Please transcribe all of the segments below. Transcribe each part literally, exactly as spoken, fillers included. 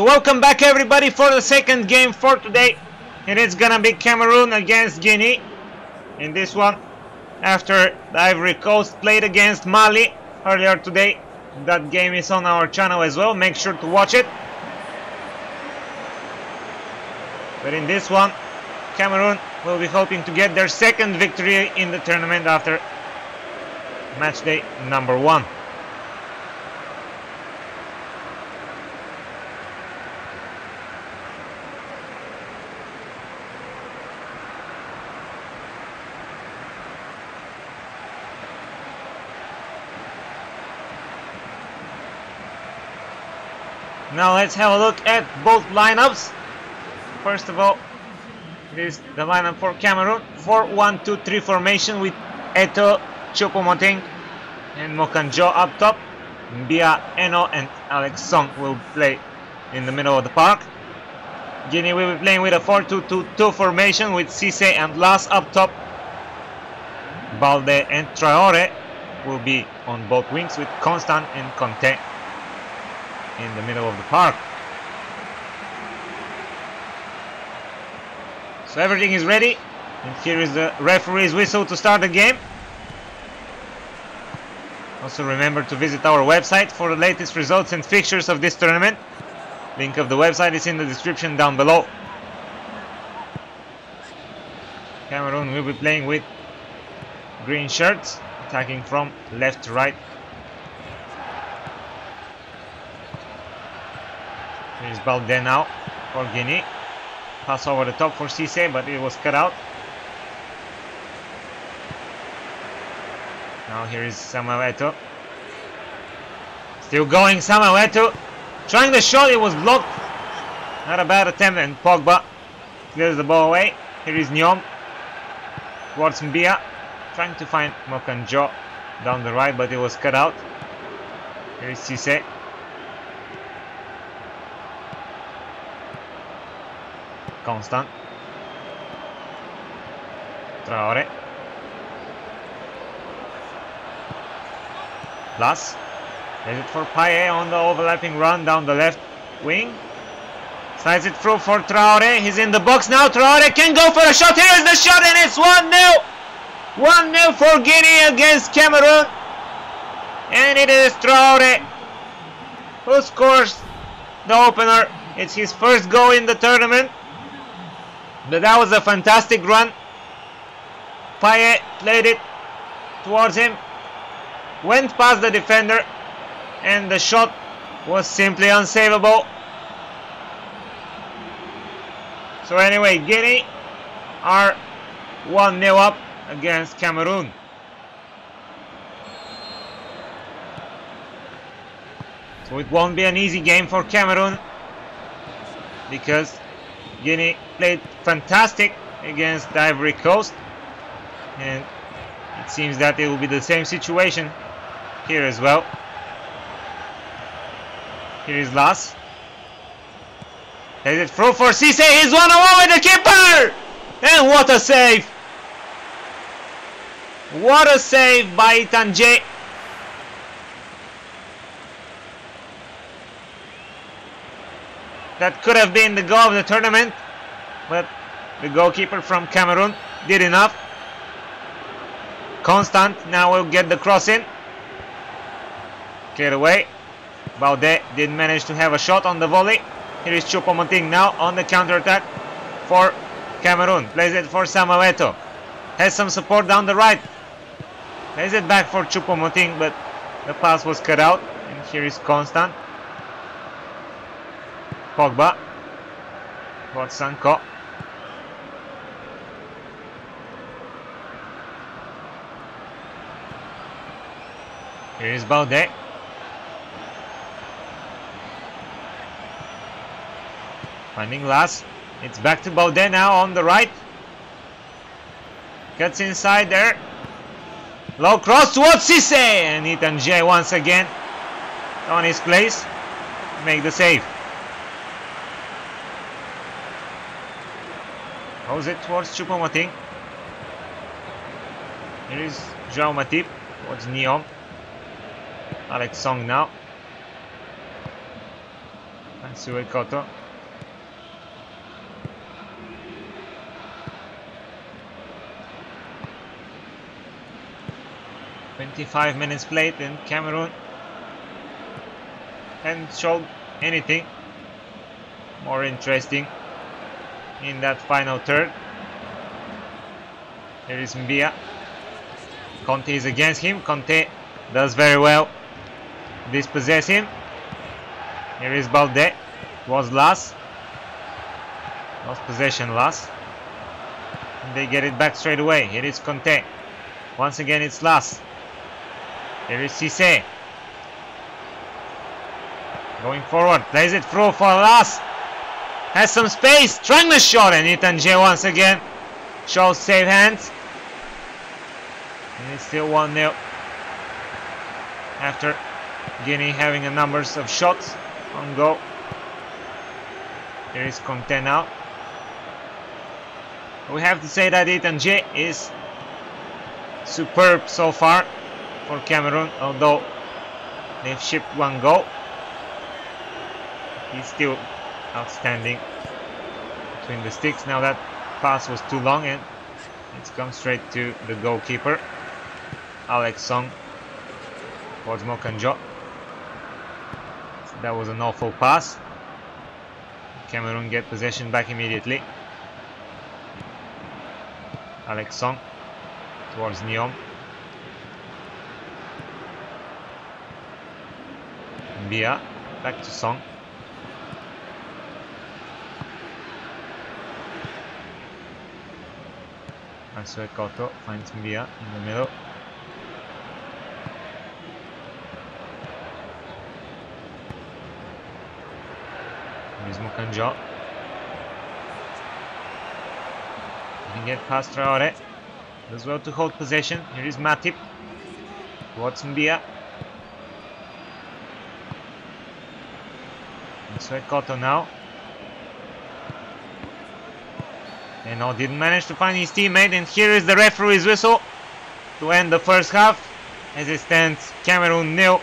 So welcome back everybody for the second game for today. It is gonna be Cameroon against Guinea. In this one, after the Ivory Coast played against Mali earlier today. That game is on our channel as well, make sure to watch it. But in this one, Cameroon will be hoping to get their second victory in the tournament after match day number one. Now let's have a look at both lineups. First of all, this is the lineup for Cameroon. four one two three formation with Eto'o, Choupo-Moting and Mokanjo up top. Mbia, Eno and Alex Song will play in the middle of the park. Guinea will be playing with a four two two two formation with Sisé and Lass up top. Balde and Traore will be on both wings with Constant and Conteh in the middle of the park. So everything is ready, and here is the referee's whistle to start the game. Also remember to visit our website for the latest results and fixtures of this tournament. Link of the website is in the description down below. Cameroon will be playing with green shirts, attacking from left to right. Here's Balde now for Guinea. Pass over the top for Sisé, but it was cut out. Now here is Samuel Eto'o. Still going, Samuel Eto'o. Trying the shot, it was blocked. Not a bad attempt, and Pogba clears the ball away. Here is Nyom towards Mbia. Trying to find Mokanjo down the right, but it was cut out. Here is Sisé. Constant, Traore, Lass, is it for Payet on the overlapping run down the left wing, slides it through for Traore, he's in the box now, Traore can go for a shot, here is the shot and it's one nil, one nil for Guinea against Cameroon, and it is Traore who scores the opener. It's his first goal in the tournament. But that was a fantastic run. Payet played it towards him, went past the defender, and the shot was simply unsavable. So anyway, Guinea are one nil up against Cameroon. So it won't be an easy game for Cameroon, because Guinea played fantastic against the Ivory Coast, and it seems that it will be the same situation here as well. Here is Lass. Plays it through for Sisé, he's one away with the keeper! And what a save! What a save by Itandje! That could have been the goal of the tournament, but the goalkeeper from Cameroon did enough. Constant now will get the cross in. Cleared away. Balde did manage to have a shot on the volley. Here is Choupo-Moting now on the counter-attack for Cameroon. Plays it for Samuel Eto'o. Has some support down the right. Plays it back for Choupo-Moting, but the pass was cut out. And here is Constant. Pogba, got Sanko. Here is Balde. Finding Lass. It's back to Balde now on the right. Cuts inside there. Low cross towards Sisé, and Itandje once again on his place. Make the save. Goes it towards Choupo-Moting. Here is Joël Matip towards Nyom. Alex Song now. Assou-Ekotto. twenty-five minutes played in Cameroon. Haven't showed anything more interesting in that final third. Here is Mbia. Conte is against him. Conte does very well. Dispossess him. Here is Balde. It was Lass. Lost possession, Lass. And they get it back straight away. Here is Conte. Once again, it's Lass. Here is Sisé. Going forward. Plays it through for Lass. Has some space. Trying the shot. And Itandje once again shows safe hands. And it's still one nil. After Guinea having a numbers of shots on goal. Here is Conteh now. We have to say that Itandje is superb so far for Cameroon, although they've shipped one goal. He's still outstanding between the sticks. Now that pass was too long and it's come straight to the goalkeeper. Alex Song towards Mokanjo. That was an awful pass. Cameroon get possession back immediately. Alex Song towards Nyom. Mbia back to Song. Assou-Ekotto finds Mbia in the middle. Here's Mokanjo. He can get past Traore. Does well to hold possession. Here is Matip. What's Mbia? Assou-Ekotto now. Eno didn't manage to find his teammate, and here is the referee's whistle to end the first half. As it stands, Cameroon nil,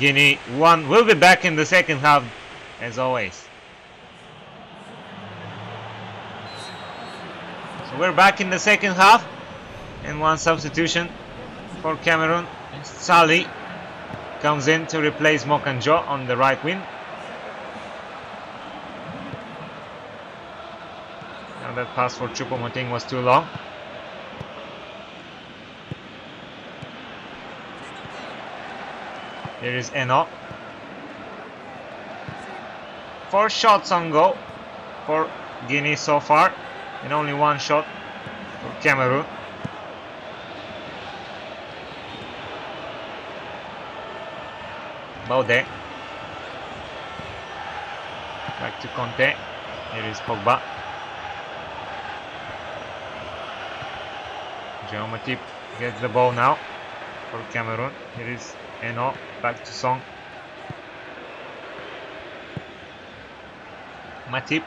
Guinea one. We'll be back in the second half, as always. So we're back in the second half, and one substitution for Cameroon. Salli comes in to replace Mokanjo on the right wing. That pass for Choupo-Moting was too long. Here is Eno. Four shots on goal for Guinea so far, and only one shot for Cameroon. Balde. Back to Conte. Here is Pogba. Joël Matip gets the ball now for Cameroon. Here is Eno, back to Song. Matip.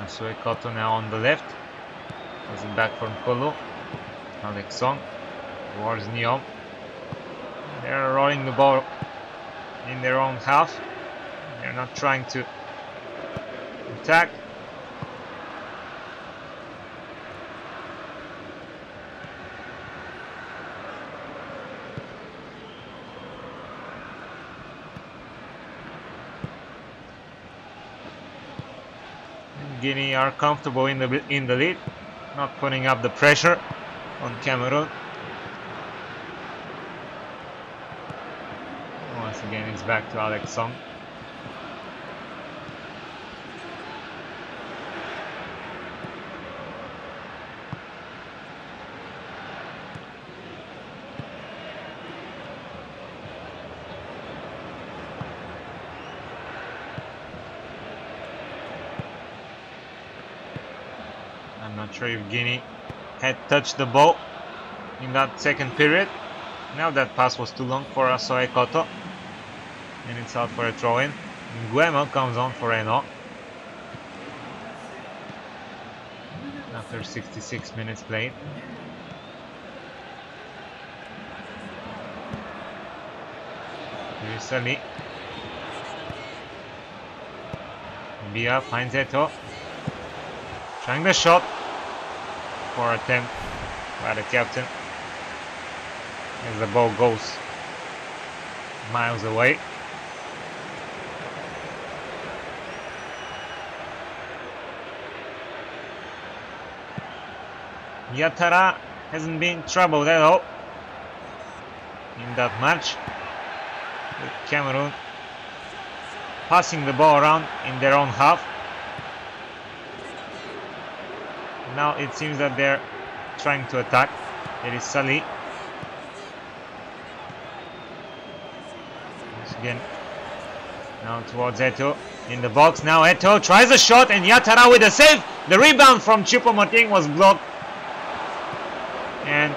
Assou-Ekotto now on the left. Is it back from Nkoulou? Alex Song towards Nyom. They're rolling the ball in their own half. They're not trying to attack. And Guinea are comfortable in the in the lead. Not putting up the pressure on Cameroon. Once again, it's back to Alex Song. Sure if Guinea had touched the ball in that second period. Now that pass was too long for Assou-Ekotto. and it's out for a throw-in. Guemo comes on for Eno. After sixty-six minutes played. Here's Salli. Mbia finds Eto'o. Trying the shot for attempt by the captain. As the ball goes miles away. Yattara hasn't been troubled at all in that match, with Cameroon passing the ball around in their own half. Now it seems that they're trying to attack. There is Salli. Once again, now towards Eto'o. In the box now, Eto'o tries a shot and Yattara with a save. The rebound from Choupo-Moting was blocked. And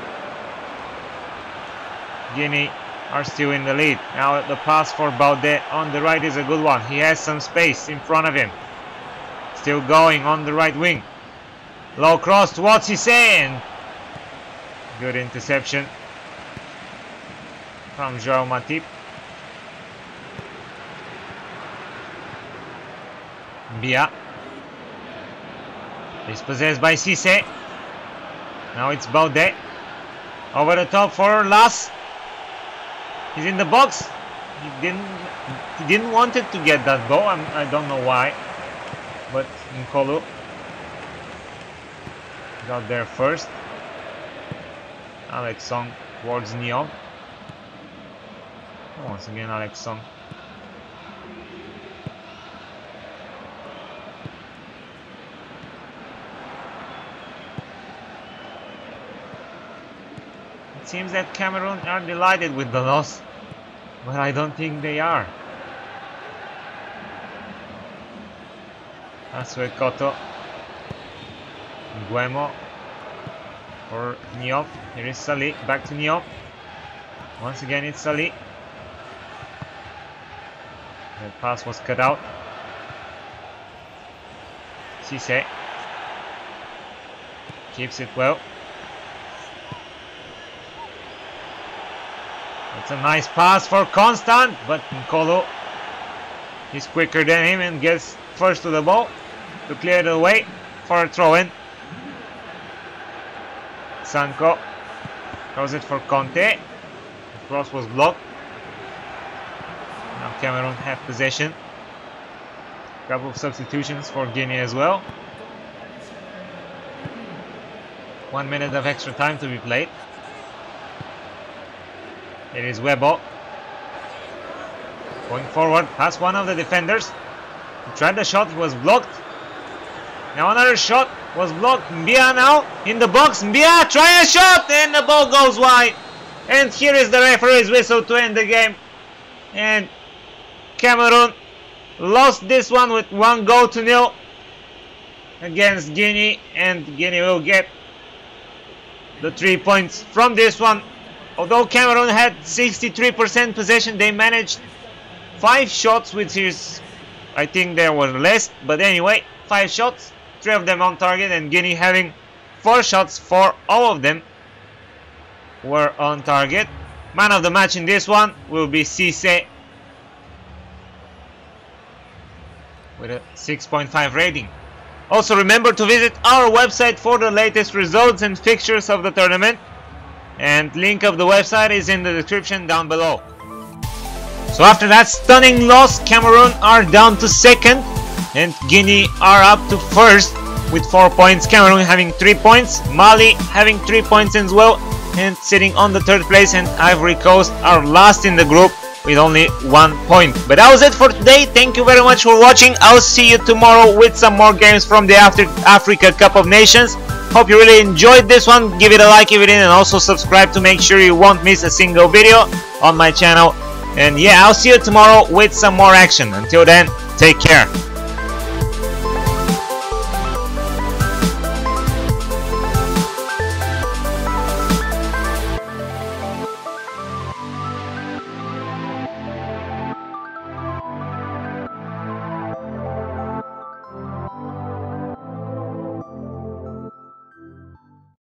Guinea are still in the lead. Now the pass for Balde on the right is a good one. He has some space in front of him. Still going on the right wing. Low cross towards Sisé. Good interception from Joël Matip. Mbia is possessed by Sisé. Now it's Balde. Over the top for Lass. He's in the box. He didn't he didn't want it to get that goal. I'm, I don't know why. But Nkoulou got there first. Alex Song towards Nyom. Once again Alex Song. Seems that Cameroon are delighted with the loss, but I don't think they are. Assou-Ekotto, Guemo for Nyom. Here is Salli, back to Nyom. Once again it's Salli. The pass was cut out. Sisé keeps it well. It's a nice pass for Constant, but Nkoulou is quicker than him and gets first to the ball to clear the way for a throw-in. Sanko throws it for Conte. The cross was blocked. Now Cameroon have possession. A couple of substitutions for Guinea as well. One minute of extra time to be played. It is Webo going forward past one of the defenders. He tried the shot, it was blocked. Now another shot was blocked. Mbia now in the box. Mbia try a shot and the ball goes wide. And here is the referee's whistle to end the game. And Cameroon lost this one with one goal to nil against Guinea, and Guinea will get the three points from this one. Although Cameroon had sixty-three percent possession, they managed five shots, which is, I think there were less, but anyway, five shots, three of them on target, and Guinea having four shots, four, all of them were on target. Man of the match in this one will be Sisé with a six point five rating. Also remember to visit our website for the latest results and fixtures of the tournament. And link of the website is in the description down below. So after that stunning loss, Cameroon are down to second and Guinea are up to first with four points. Cameroon having three points, Mali having three points as well, and sitting on the third place, and Ivory Coast are last in the group with only one point. But that was it for today. Thank you very much for watching. I'll see you tomorrow with some more games from the After Africa Cup of Nations. Hope you really enjoyed this one. Give it a like if you did, and also subscribe to make sure you won't miss a single video on my channel. And yeah, I'll see you tomorrow with some more action. Until then, take care.